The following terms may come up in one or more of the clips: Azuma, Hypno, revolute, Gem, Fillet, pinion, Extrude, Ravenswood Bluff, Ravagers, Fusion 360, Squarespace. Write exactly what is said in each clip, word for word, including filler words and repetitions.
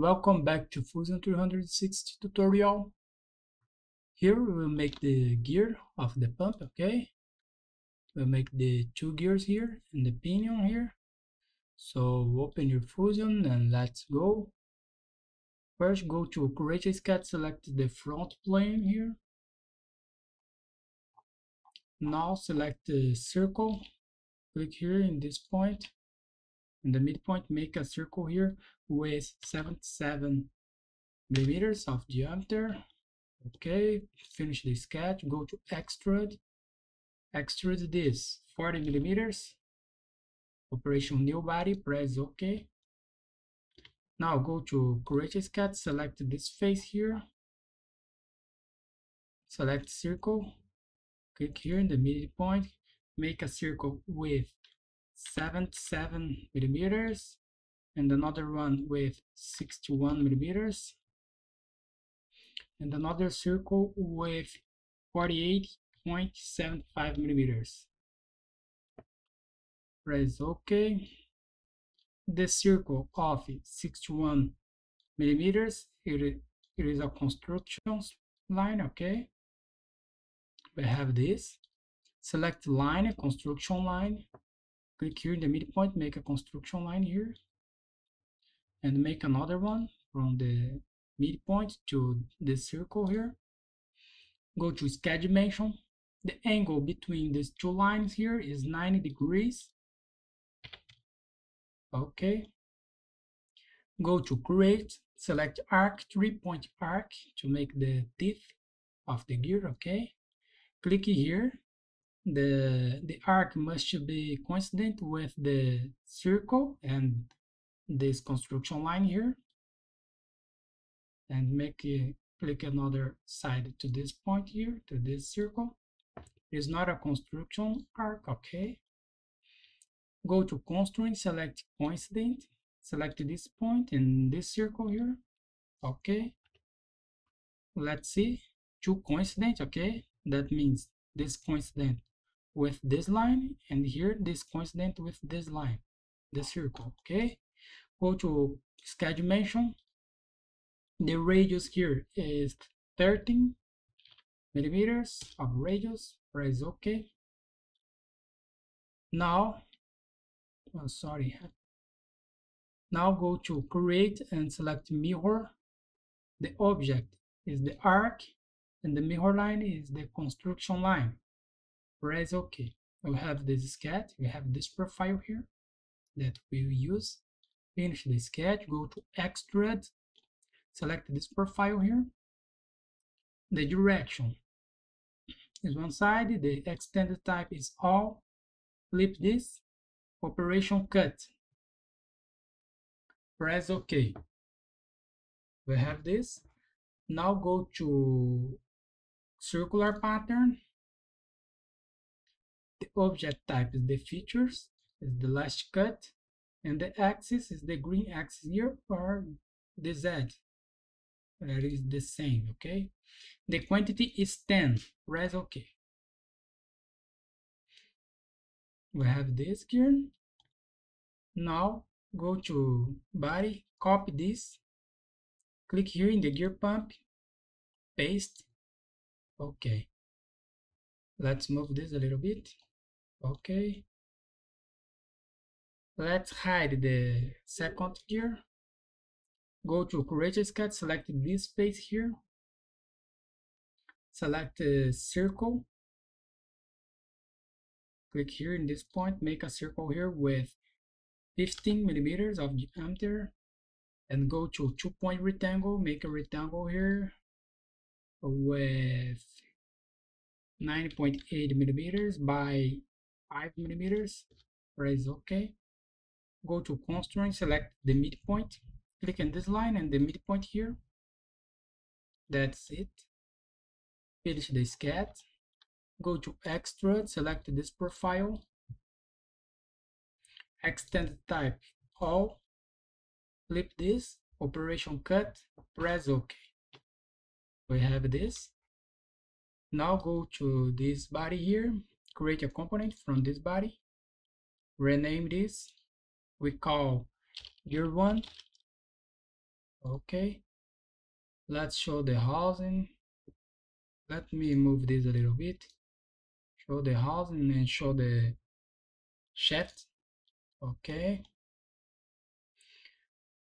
Welcome back to Fusion three sixty tutorial. Here we will make the gear of the pump, okay? We'll make the two gears here and the pinion here. So open your Fusion and let's go. First go to Create Sketch, select the front plane here. Now select the circle, click here in this point. In the midpoint, make a circle here with seventy-seven millimeters of diameter. Okay, finish the sketch, go to Extrude, extrude this forty millimeters, operation new body, press OK. Now go to Create Sketch, select this face here, select circle, click here in the midpoint, make a circle with seventy-seven millimeters and another one with sixty-one millimeters and another circle with forty-eight point seven five millimeters. Press OK. The circle of sixty-one millimeters, it, it is a construction line, okay? We have this. Select line, construction line. Click here in the midpoint, make a construction line here, and make another one from the midpoint to the circle here. Go to Sketch Dimension. The angle between these two lines here is ninety degrees. Okay. Go to Create, select Arc, three-point arc to make the teeth of the gear, okay? Click here. The, the arc must be coincident with the circle and this construction line here, and make a, click another side to this point here, to this circle. It's not a construction arc, okay? Go to Constraint, select coincident, select this point and this circle here, okay? Let's see, two coincident, okay? That means this coincident with this line, and here this coincident with this line, the circle, okay? Go to Sketch Dimension. The radius here is thirteen millimeters of radius, press OK. Now, oh, sorry. Now go to Create and select Mirror. The object is the arc, and the mirror line is the construction line. Press OK. We have this sketch, we have this profile here that we will use. Finish the sketch, go to Extrude, select this profile here. The direction is one side, the extended type is all. Flip this, operation cut. Press OK. We have this. Now go to Circular Pattern. The object type is the features, is the last cut, and the axis is the green axis here, or the Z. That is the same, okay? The quantity is ten. Press OK. We have this here. Now go to Body, copy this, click here in the gear pump, paste. Okay. Let's move this a little bit. Okay. Let's hide the second gear. Go to Create Sketch, select this space here. Select a circle. Click here in this point, make a circle here with fifteen millimeters of diameter. And go to two-point rectangle, make a rectangle here with nine point eight millimeters by five millimeters. Press OK. Go to Constraint, select the midpoint, click on this line and the midpoint here. That's it. Finish the sketch. Go to Extrude, select this profile. Extended type, all. Flip this, operation cut, press OK. We have this. Now go to this body here, create a component from this body. Rename this. We call gear one. Okay, let's show the housing. Let me move this a little bit. Show the housing and show the shaft. Okay,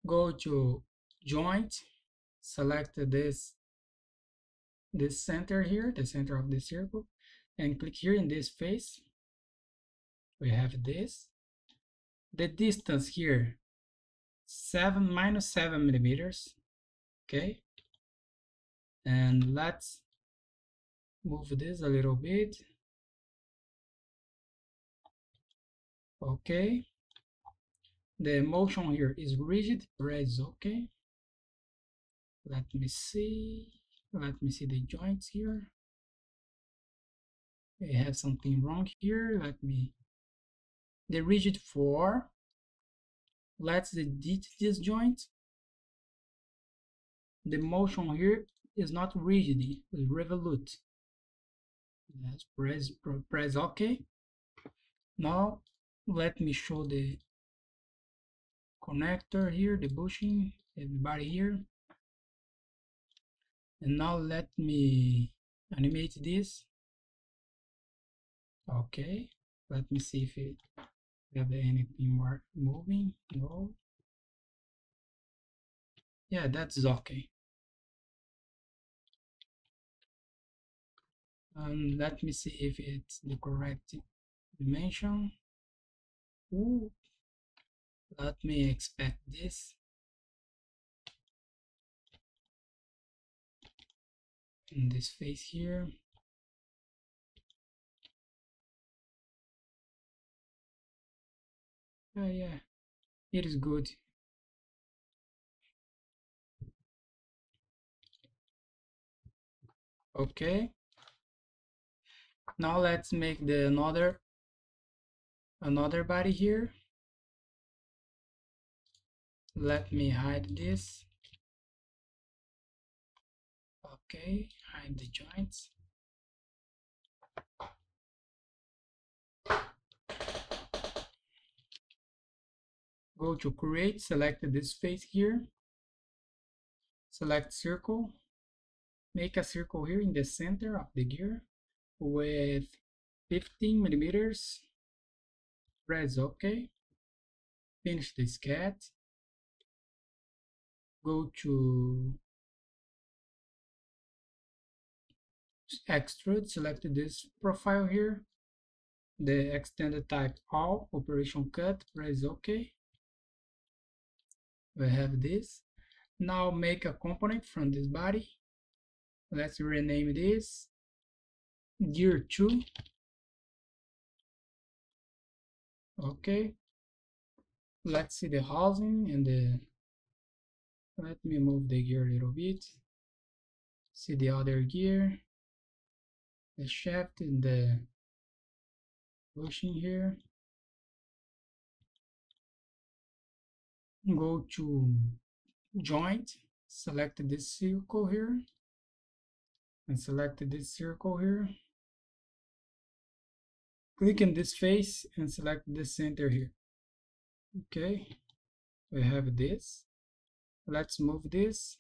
go to joint, select this this center here, the center of the circle, and click here in this face. We have this, the distance here, seven minus seven millimeters. Okay, and let's move this a little bit. Okay, the motion here is rigid, press okay. Let me see, let me see the joints here. We have something wrong here. Let me, the rigid four. Let's delete this joint. The motion here is not rigid, it's revolute. Let's press, press OK. Now let me show the connector here, the bushing, everybody here. And now let me animate this. Okay, let me see if it have anything more moving. No. Yeah, that's okay. Um, let me see if it's the correct dimension. Ooh. Let me expect this. In this face here. Oh yeah, it is good. Okay. Now let's make the another another body here. Let me hide this. Okay, hide the joints. Go to create, select this face here, select circle, make a circle here in the center of the gear with fifteen millimeters, press OK, finish the sketch, go to extrude, select this profile here, the extended type all, operation cut, press OK. We have this. Now make a component from this body. Let's rename this gear two. Okay, let's see the housing and the, let me move the gear a little bit, see the other gear, the shaft and the bushing here. Go to joint, select this circle here, and select this circle here. Click in this face and select this center here. Okay, we have this. Let's move this.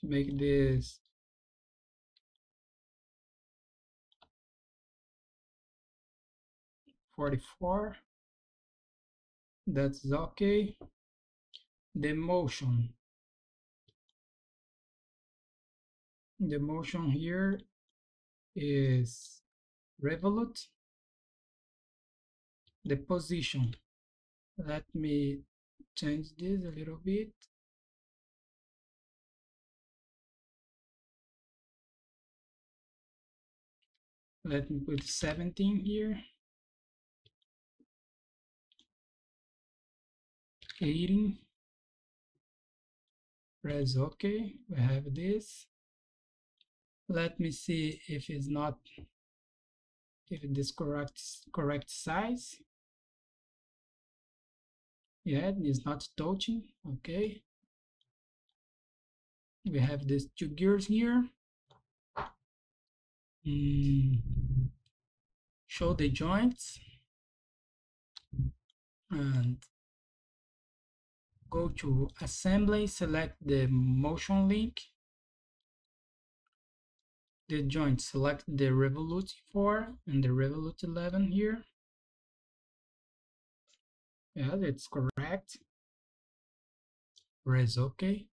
To make this forty-four, that's okay. The motion, the motion here is revolute. The position, let me change this a little bit. Let me put seventeen here. eighteen, press OK, we have this. Let me see if it's not, if this correct correct size. Yeah, it's not touching. Okay, we have these two gears here. Mm. Show the joints. and go to assembly, select the motion link, the joint, select the Revolut four and the Revolut eleven here. Yeah, that's correct. Press OK.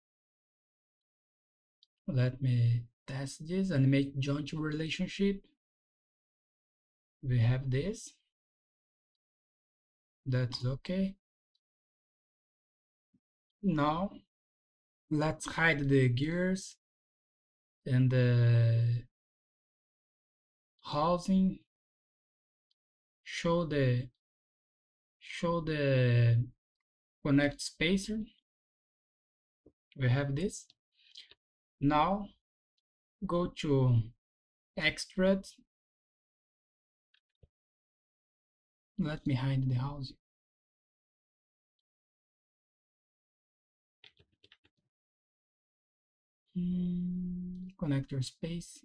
Let me test this and make joint relationship. We have this. That's okay. Now let's hide the gears and the housing. Show the show the connect spacer. We have this. Now go to extrude. Let me hide the housing. Mm, connector space.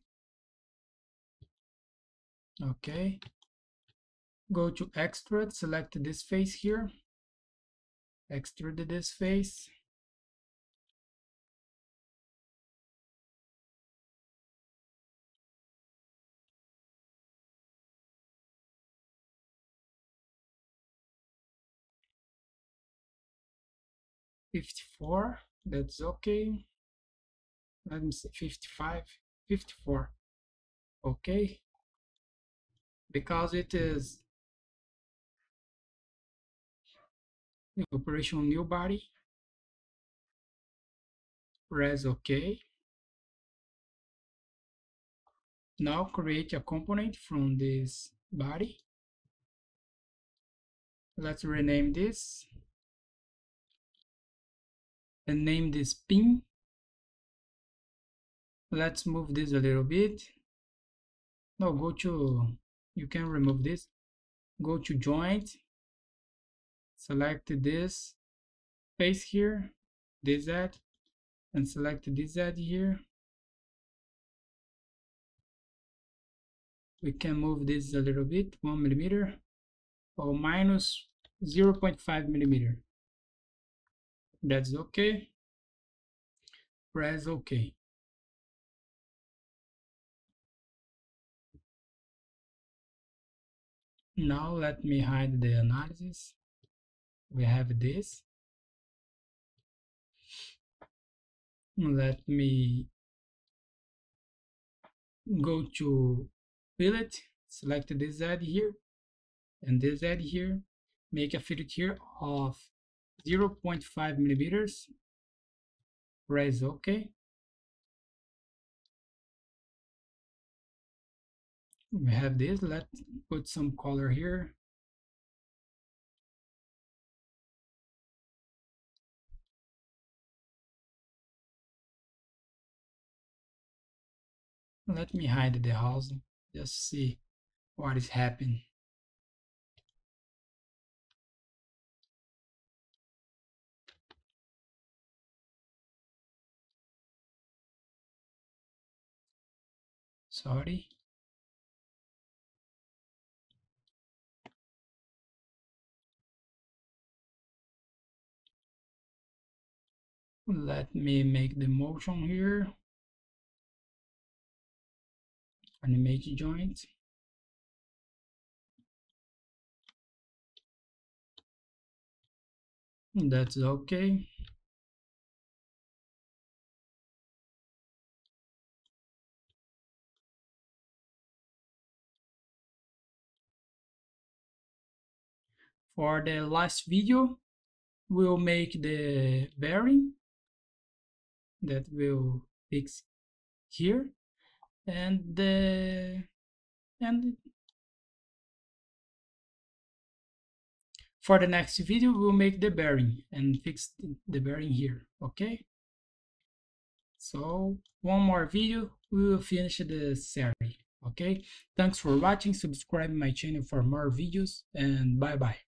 Okay. Go to extrude, select this face here. Extrude this face. fifty-four, that's okay. Let me see, fifty-five, fifty-four, okay, because it is operation new body. Press OK. Now create a component from this body. Let's rename this and name this pin. Let's move this a little bit. Now go to, you can remove this, go to joint, select this space here, this edge, and select this edge here. We can move this a little bit, one millimeter or minus zero point five millimeter. That's okay. Press OK. Now let me hide the analysis. We have this. Let me go to fillet, select this edge here and this edge here, make a fillet here of zero point five millimeters. Press OK. We have this. Let's put some color here. Let me hide the housing, just see what is happening. Sorry. Let me make the motion here. Animate joint. That's okay. For the last video, we'll make the bearing that we'll fix here, and the and for the next video we'll make the bearing and fix the bearing here. Okay, so one more video, we will finish the series. Okay, thanks for watching. Subscribe my channel for more videos, and bye bye.